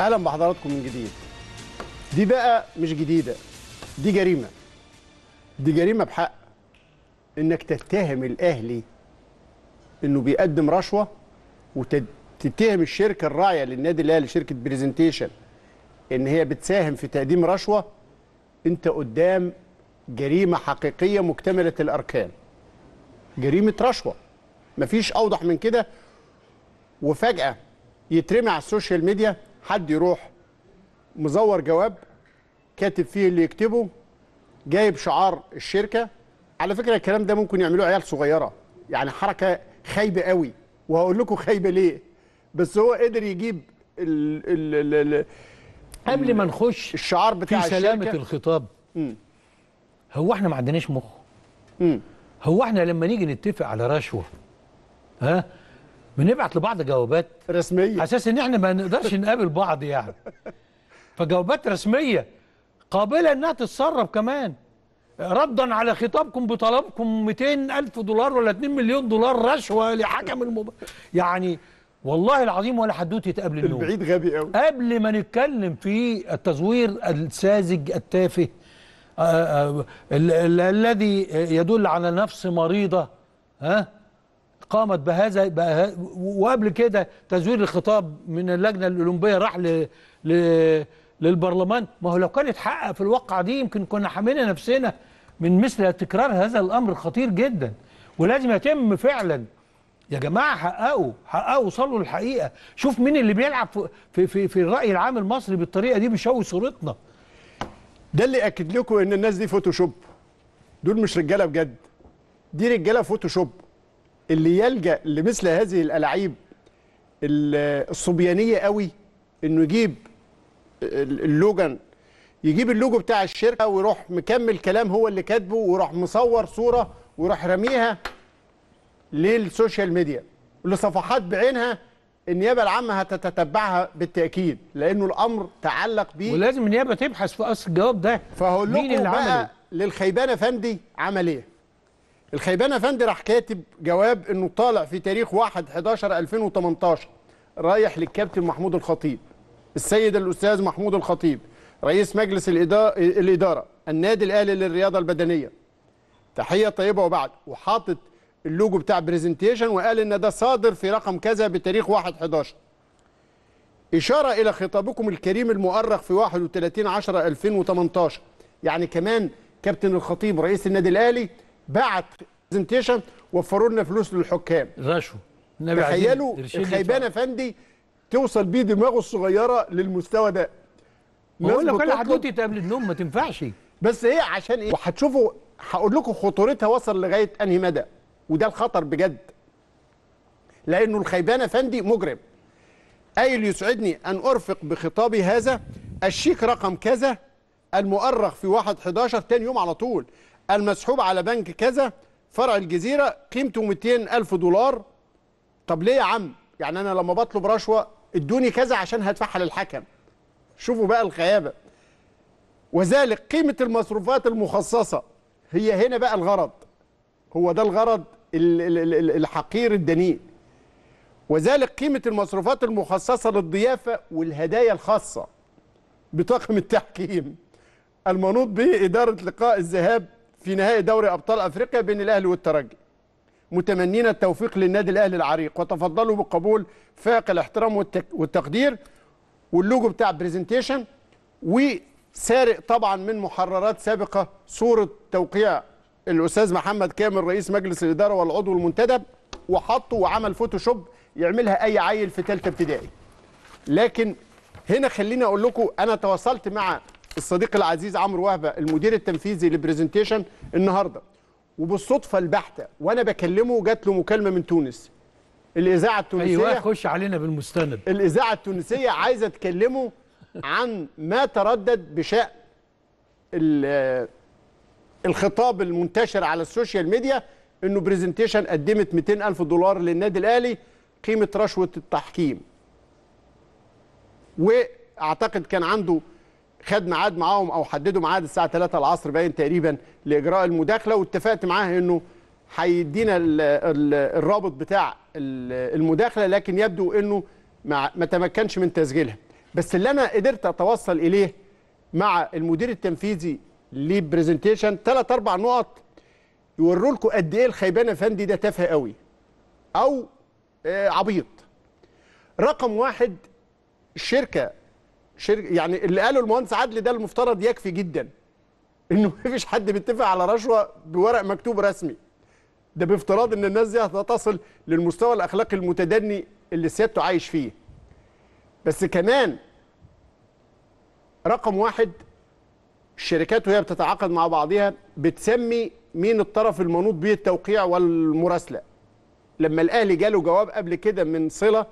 اهلا بحضراتكم من جديد. دي بقى مش جديده، دي جريمه. دي جريمه بحق انك تتهم الاهلي انه بيقدم رشوه، وتتهم الشركه الراعيه للنادي الاهلي شركه بريزنتيشن ان هي بتساهم في تقديم رشوه. انت قدام جريمه حقيقيه مكتمله الاركان، جريمه رشوه، مفيش اوضح من كده. وفجاه يترمي على السوشيال ميديا حد يروح مزور جواب كاتب فيه اللي يكتبه، جايب شعار الشركه. على فكره الكلام ده ممكن يعملوه عيال صغيره، يعني حركه خايبه قوي، وهقول لكم خايبه ليه. بس هو قدر يجيب قبل ما نخش الشعار بتاع في سلامه الشركة. الخطاب هو احنا ما عندناش مخ؟ هو احنا لما نيجي نتفق على رشوه ها بنبعت لبعض جوابات رسميه على اساس ان احنا ما نقدرش نقابل بعض يعني، فجوابات رسميه قابله انها تتسرب كمان ردا على خطابكم بطلبكم $200,000 ولا $2 مليون رشوه لحكم المباراه. يعني والله العظيم ولا حدوته قبل النوم، البعيد غبي قوي. قبل ما نتكلم في التزوير الساذج التافه الذي يدل على نفس مريضه قامت بهذا، وقبل كده تزوير الخطاب من اللجنه الاولمبيه راح للبرلمان. ما هو لو كانت حقق في الواقعه دي يمكن كنا حامينا نفسنا من مثل تكرار هذا الامر خطير جدا، ولازم يتم فعلا. يا جماعه حققوا، وصلوا للحقيقه. شوف مين اللي بيلعب في في في الراي العام المصري بالطريقه دي، بيشوه صورتنا. ده اللي اكد لكم ان الناس دي فوتوشوب، دول مش رجاله بجد، دي رجاله فوتوشوب. اللي يلجأ لمثل هذه الألاعيب الصبيانية قوي انه يجيب اللوجن، يجيب اللوجو بتاع الشركة ويروح مكمل كلام هو اللي كاتبه، ويروح مصور صورة ويروح رميها للسوشيال ميديا لصفحات بعينها. النيابة العامة هتتبعها بالتأكيد لأنه الأمر تعلق بيه، ولازم النيابة تبحث في أصل الجواب ده. فهقول لكم بقى للخيبانة فندي عمل إيه؟ الخيبان افندي راح كاتب جواب انه طالع في تاريخ 1/11/2018 رايح للكابتن محمود الخطيب، السيد الاستاذ محمود الخطيب رئيس مجلس الاداره النادي الاهلي للرياضه البدنيه، تحيه طيبه وبعد، وحاطط اللوجو بتاع بريزنتيشن وقال ان ده صادر في رقم كذا بتاريخ 1/11، اشاره الى خطابكم الكريم المؤرخ في 31/10/2018. يعني كمان كابتن الخطيب رئيس النادي الاهلي بعت برزنتيشن وفروا لنا فلوس للحكام رشوه. تخيلوا الخيبان افندي توصل بيه دماغه الصغيره للمستوى ده. بقول لك كل حدوته قبل النوم ما تنفعش. بس هي عشان ايه؟ وهتشوفوا هقول لكم خطورتها وصل لغايه انهي مدى، وده الخطر بجد. لانه الخيبان افندي مجرم. قايل يسعدني ان ارفق بخطابي هذا الشيك رقم كذا المؤرخ في 1/11 تاني يوم على طول المسحوب على بنك كذا فرع الجزيرة قيمته $200,000. طب ليه يا عم؟ يعني أنا لما بطلب رشوة ادوني كذا عشان هدفعها للحكم. شوفوا بقى الخيابة. وذلك قيمة المصروفات المخصصة. هي هنا بقى الغرض، هو ده الغرض الحقير الدنيء. وذلك قيمة المصروفات المخصصة للضيافة والهدايا الخاصة بطاقم التحكيم المنوط به إدارة لقاء الذهاب في نهائي دوري أبطال أفريقيا بين الأهلي والترجي، متمنين التوفيق للنادي الأهلي العريق، وتفضلوا بقبول فائق الاحترام والتقدير. واللوجو بتاع بريزنتيشن، وسارق طبعا من محررات سابقة صورة توقيع الأستاذ محمد كامل رئيس مجلس الإدارة والعضو المنتدب، وحطه وعمل فوتوشوب يعملها أي عيل في ثالثة ابتدائي. لكن هنا خليني أقول لكم، أنا تواصلت مع الصديق العزيز عمرو وهبة المدير التنفيذي لبريزنتيشن النهارده، وبالصدفه البحته وانا بكلمه جات له مكالمه من تونس، الاذاعه التونسيه. ايوه خش علينا بالمستند. الاذاعه التونسيه عايزه تكلمه عن ما تردد بشأن الخطاب المنتشر على السوشيال ميديا انه بريزنتيشن قدمت $200,000 للنادي الاهلي قيمه رشوه التحكيم. واعتقد كان عنده خد ميعاد معاهم او حددوا ميعاد الساعه 3 العصر باين تقريبا لاجراء المداخله، واتفقت معاه انه هيدينا الرابط بتاع المداخله، لكن يبدو انه ما تمكنش من تسجيلها. بس اللي انا قدرت اتوصل اليه مع المدير التنفيذي لبرزنتيشن 3-4 نقط يوروا لكم قد ايه الخيبان يا فندي ده تافه قوي او عبيط. رقم واحد شركه يعني اللي قاله المهندس عدلي ده المفترض يكفي جدا انه مفيش حد بيتفق على رشوه بورق مكتوب رسمي. ده بافتراض ان الناس دي هتصل للمستوى الاخلاقي المتدني اللي سيادته عايش فيه. بس كمان رقم واحد الشركات وهي بتتعاقد مع بعضها بتسمي مين الطرف المنوط به التوقيع والمراسله. لما الاهلي جاله جواب قبل كده من صله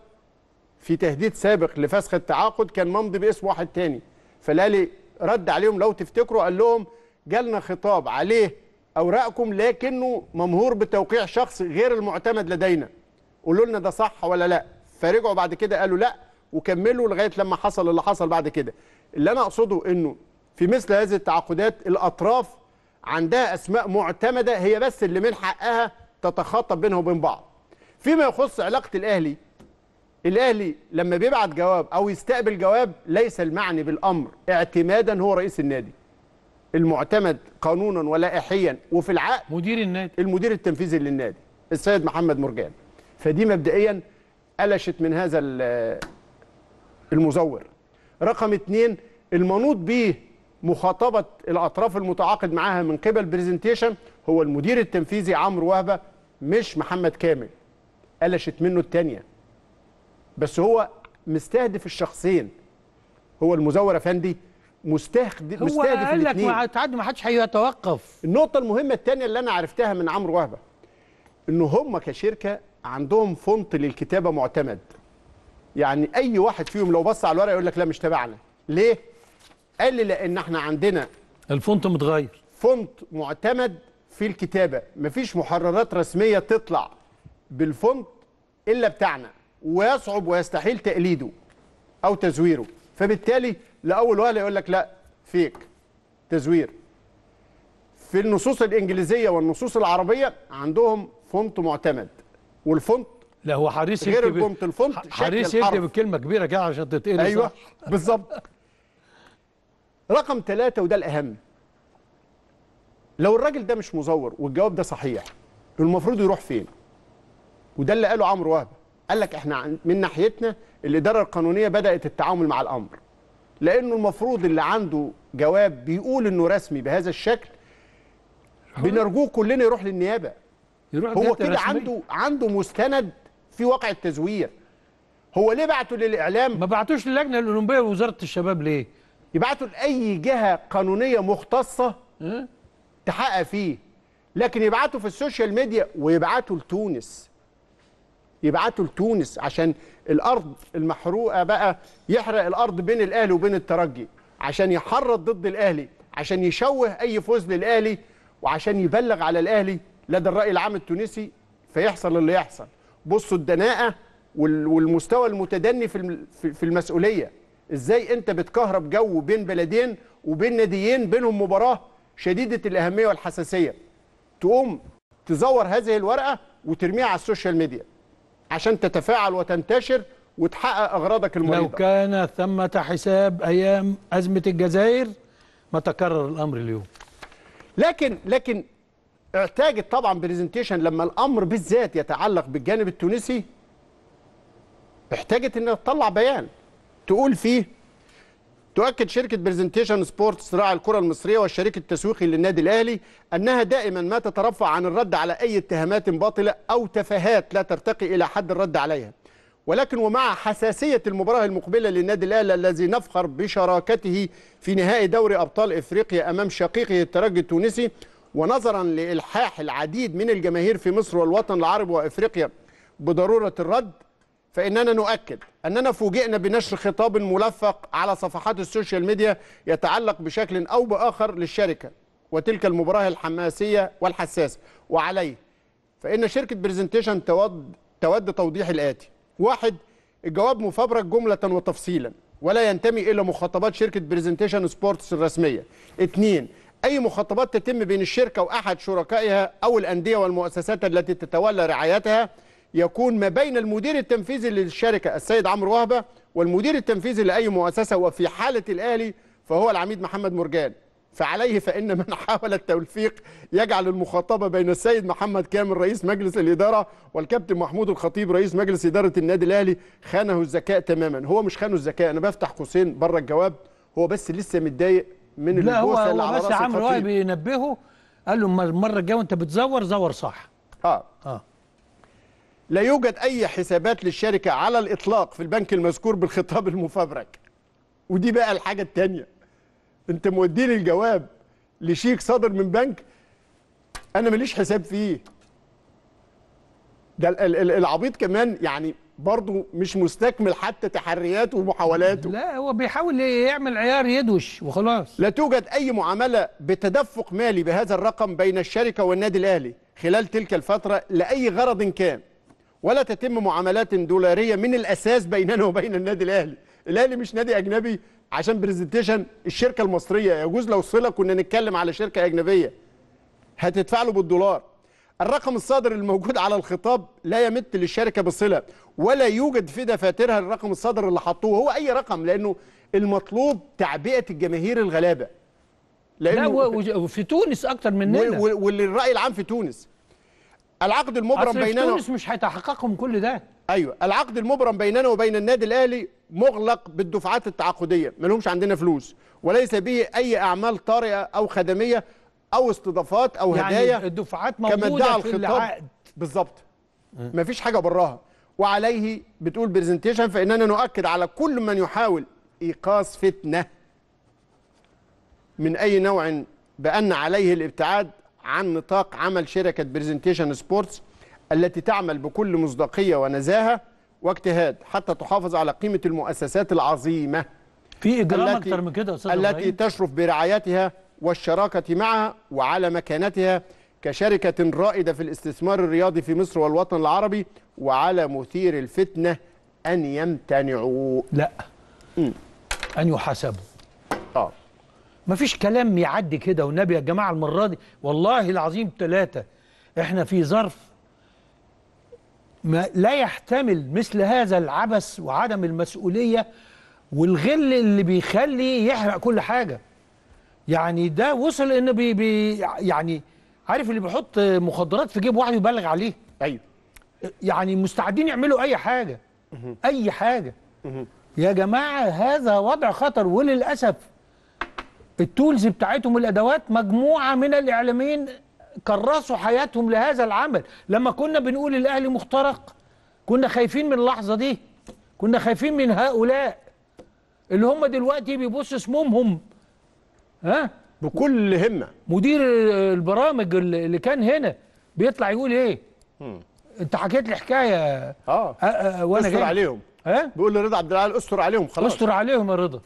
في تهديد سابق لفسخ التعاقد كان ممضي باسم واحد تاني، فالاهلي رد عليهم لو تفتكروا قال لهم جالنا خطاب عليه اوراقكم لكنه ممهور بتوقيع شخص غير المعتمد لدينا، قولوا لنا ده صح ولا لا. فرجعوا بعد كده قالوا لا وكملوا لغايه لما حصل اللي حصل بعد كده. اللي انا اقصده انه في مثل هذه التعاقدات الاطراف عندها اسماء معتمده هي بس اللي من حقها تتخاطب بينها وبين بعض. فيما يخص علاقه الاهلي لما بيبعت جواب او يستقبل جواب ليس المعني بالامر اعتمادا هو رئيس النادي المعتمد قانونا ولائحيا وفي العقد مدير النادي المدير التنفيذي للنادي السيد محمد مرجان. فدي مبدئيا قلشت من هذا المزور. رقم 2 المنوط به مخاطبه الاطراف المتعاقد معاها من قبل برزنتيشن هو المدير التنفيذي عمرو وهبة مش محمد كامل. قلشت منه الثانيه. بس هو مستهدف الشخصين. هو المزور يا فندي مستهدف الاثنين. هو قال لك ما حدش هيتوقف. النقطة المهمة الثانية اللي أنا عرفتها من عمرو وهبة إن هم كشركة عندهم فونت للكتابة معتمد. يعني أي واحد فيهم لو بص على الورقة يقول لك لا مش تبعنا. ليه؟ قال لي لأن إحنا عندنا الفونت متغير. فونت معتمد في الكتابة، مفيش محررات رسمية تطلع بالفونت إلا بتاعنا. ويصعب ويستحيل تقليده او تزويره، فبالتالي لاول وهله يقول لك لا فيك تزوير. في النصوص الانجليزيه والنصوص العربيه عندهم فونت معتمد والفونت لا هو حريص غير الفونت. الفونت حريص يكتب الكلمه كبيره كده عشان تتقلي. ايوه بالظبط. رقم 3 وده الاهم، لو الراجل ده مش مزور والجواب ده صحيح المفروض يروح فين؟ وده اللي قاله عمرو وهبة. قال لك احنا من ناحيتنا الاداره القانونيه بدات التعامل مع الامر، لانه المفروض اللي عنده جواب بيقول انه رسمي بهذا الشكل بنرجوه كلنا يروح للنيابه. يروح هو كده عنده مستند في واقع التزوير. هو ليه بعته للاعلام؟ ما بعتوش للجنه الاولمبيه ووزاره الشباب ليه؟ يبعتوا لاي جهه قانونيه مختصه تحقق فيه، لكن يبعتوا في السوشيال ميديا ويبعتوا لتونس. يبعتوا لتونس عشان الارض المحروقه بقى يحرق الارض بين الاهلي وبين الترجي، عشان يحرض ضد الاهلي، عشان يشوه اي فوز للاهلي، وعشان يبلغ على الاهلي لدى الراي العام التونسي فيحصل اللي يحصل. بصوا الدناءه والمستوى المتدني في المسؤوليه. ازاي انت بتكهرب جو بين بلدين وبين ناديين بينهم مباراه شديده الاهميه والحساسيه، تقوم تزور هذه الورقه وترميها على السوشيال ميديا عشان تتفاعل وتنتشر وتحقق أغراضك المريضة. لو كان ثمة حساب أيام أزمة الجزائر ما تكرر الأمر اليوم. لكن احتاجت طبعا بريزنتيشن لما الأمر بالذات يتعلق بالجانب التونسي احتاجت أنها تطلع بيان تقول فيه تؤكد شركة بريزنتيشن سبورتس راعي الكرة المصرية والشريك التسويقي للنادي الأهلي أنها دائما ما تترفع عن الرد على أي اتهامات باطلة أو تفاهات لا ترتقي إلى حد الرد عليها، ولكن ومع حساسية المباراة المقبلة للنادي الأهلي الذي نفخر بشراكته في نهائي دوري أبطال إفريقيا أمام شقيقه الترجي التونسي، ونظرا لإلحاح العديد من الجماهير في مصر والوطن العربي وإفريقيا بضرورة الرد، فإننا نؤكد أننا فوجئنا بنشر خطاب ملفق على صفحات السوشيال ميديا يتعلق بشكل أو بآخر للشركة وتلك المباراة الحماسية والحساسة. وعليه فإن شركة برزنتيشن تود توضيح الآتي: 1. الجواب مفبرك جملة وتفصيلا ولا ينتمي إلى مخاطبات شركة برزنتيشن سبورتس الرسمية. 2. أي مخاطبات تتم بين الشركة وأحد شركائها أو الأندية والمؤسسات التي تتولى رعايتها يكون ما بين المدير التنفيذي للشركة السيد عمرو وهبة والمدير التنفيذي لأي مؤسسة، وفي حالة الأهلي فهو العميد محمد مرجان. فعليه فإن من حاول التوفيق يجعل المخاطبة بين السيد محمد كامل رئيس مجلس الإدارة والكابتن محمود الخطيب رئيس مجلس إدارة النادي الأهلي خانه الذكاء تماما. هو مش خانه الذكاء، أنا بفتح قوسين بره الجواب، هو بس لسه متضايق من البوسة اللي على راس الخطيب. لا هو بس عمرو وهبة بينبهه، قال له المرة الجاية وأنت بتزور زور صح. لا يوجد أي حسابات للشركة على الإطلاق في البنك المذكور بالخطاب المفبرك. ودي بقى الحاجة التانية، أنت موديني الجواب لشيك صادر من بنك أنا ماليش حساب فيه. ده العبيط كمان يعني برضه مش مستكمل حتى تحرياته ومحاولاته. لا هو بيحاول يعمل عيار يدوش وخلاص. لا توجد أي معاملة بتدفق مالي بهذا الرقم بين الشركة والنادي الأهلي خلال تلك الفترة لأي غرض كان، ولا تتم معاملات دولارية من الأساس بيننا وبين النادي الأهلي. الأهلي مش نادي أجنبي عشان بريزنتيشن الشركة المصرية، يجوز لو صلة كنا نتكلم على شركة أجنبية هتدفع له بالدولار. الرقم الصادر الموجود على الخطاب لا يمت للشركة بالصلة، ولا يوجد في دفاترها الرقم الصادر اللي حطوه هو أي رقم، لأنه المطلوب تعبئة الجماهير الغلابة. لا وفي تونس أكتر مننا، والرأي العام في تونس العقد المبرم بيننا، تونس مش هيتحققهم كل ده. ايوه العقد المبرم بيننا وبين النادي الاهلي مغلق بالدفعات التعاقديه، ما لهمش عندنا فلوس، وليس به اي اعمال طارئه او خدميه او استضافات او يعني هدايا. الدفعات موجوده في العقد بالظبط، ما فيش حاجه براها. وعليه بتقول برزنتيشن فاننا نؤكد على كل من يحاول ايقاظ فتنه من اي نوع بان عليه الابتعاد عن نطاق عمل شركة بريزنتيشن سبورتس التي تعمل بكل مصداقية ونزاهة واجتهاد حتى تحافظ على قيمة المؤسسات العظيمة. في إجرام أكتر من كده يا أستاذ إبراهيم، التي تشرف برعايتها والشراكة معها وعلى مكانتها كشركة رائدة في الاستثمار الرياضي في مصر والوطن العربي، وعلى مثير الفتنة أن يمتنعوا لا أن يحاسبوا. مفيش كلام يعدي كده والنبي يا جماعه. المره دي والله العظيم ثلاثه احنا في ظرف ما لا يحتمل مثل هذا العبث وعدم المسؤوليه والغل اللي بيخلي يحرق كل حاجه. يعني ده وصل انه يعني عارف اللي بيحط مخدرات في جيب واحد يبلغ عليه. ايوه يعني مستعدين يعملوا اي حاجه اي حاجه. يا جماعه هذا وضع خطر، وللاسف التولز بتاعتهم والادوات مجموعه من الاعلاميين كرسوا حياتهم لهذا العمل. لما كنا بنقول الاهلي مخترق كنا خايفين من اللحظه دي، كنا خايفين من هؤلاء اللي هم دلوقتي بيبص اسمهم ها بكل همه. مدير البرامج اللي كان هنا بيطلع يقول ايه؟ انت حكيت لي حكايه وانا استر عليهم، ها بيقول لرضا عبد العال استر عليهم خلاص، استر عليهم يا رضا.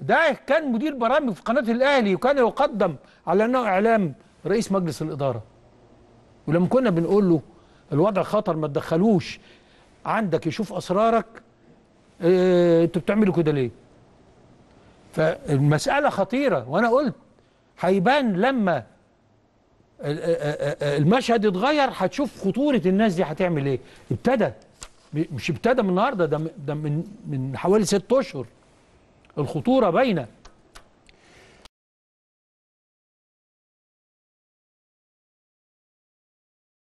ده كان مدير برامج في قناة الأهلي وكان يقدم على أنه إعلام رئيس مجلس الإدارة. ولما كنا بنقول له الوضع خطر ما تدخلوش، عندك يشوف أسرارك، أنتوا بتعملوا كده ليه؟ فالمسألة خطيرة. وأنا قلت هيبان لما المشهد يتغير هتشوف خطورة الناس دي هتعمل إيه. ابتدى مش ابتدى من النهارده، ده من حوالي 6 أشهر الخطورة باينة.